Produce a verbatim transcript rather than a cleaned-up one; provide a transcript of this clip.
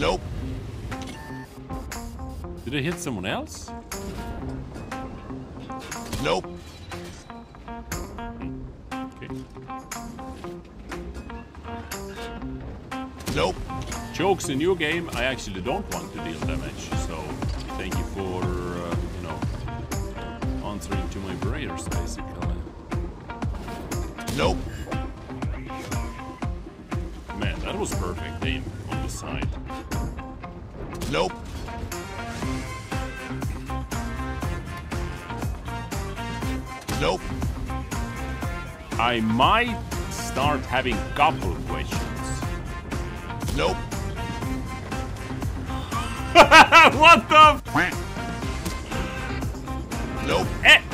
Nope. Did it hit someone else? Nope. Okay. Nope. Chokes in your game, I actually don't want to deal damage, so thank you for, uh, you know, answering to my prayers, basically. Nope. Man, that was perfect aim on the side. Nope. Nope. I might start having couple questions. Nope. What the f? Nope. Eh.